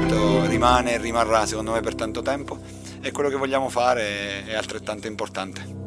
fatto rimane e rimarrà secondo me per tanto tempo, e quello che vogliamo fare è altrettanto importante.